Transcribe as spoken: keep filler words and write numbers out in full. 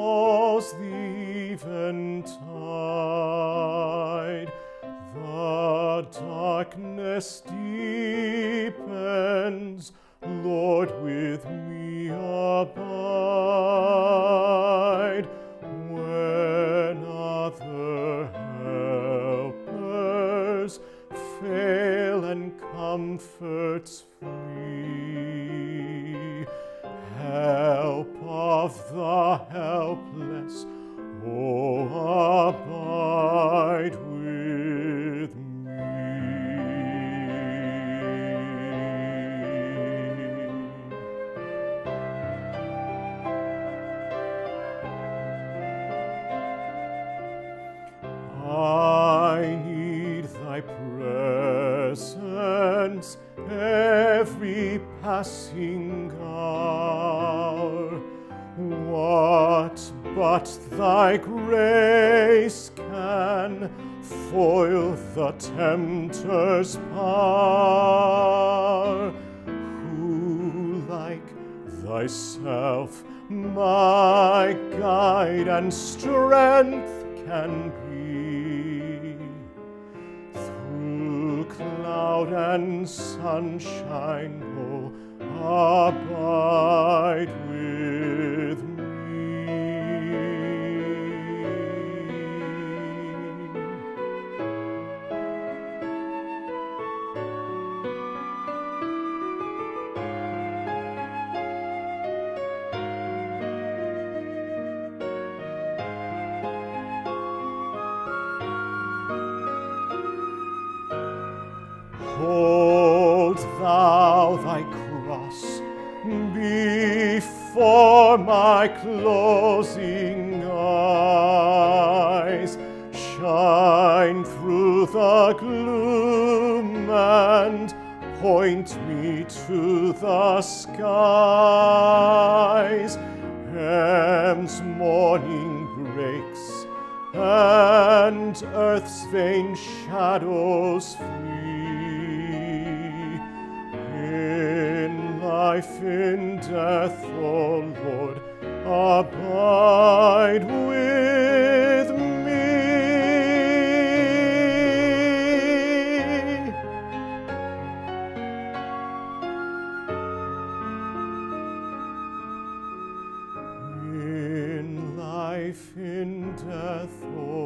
aus the eventide, the darkness deepens, Lord, with me abide. When other helpers fail and comforts flee, help of the helpless, oh, abide with me. I need thy presence every passing hour. What but thy grace can foil the tempter's power? Who like thyself, my guide and strength can be? Through cloud and sunshine, oh, abide with me. Hold thou thy cross before my closing eyes. Shine through the gloom and point me to the skies. Ham's morning breaks and earth's vain shadows flee. In life, in death, O Lord, abide with me. In life, in death, O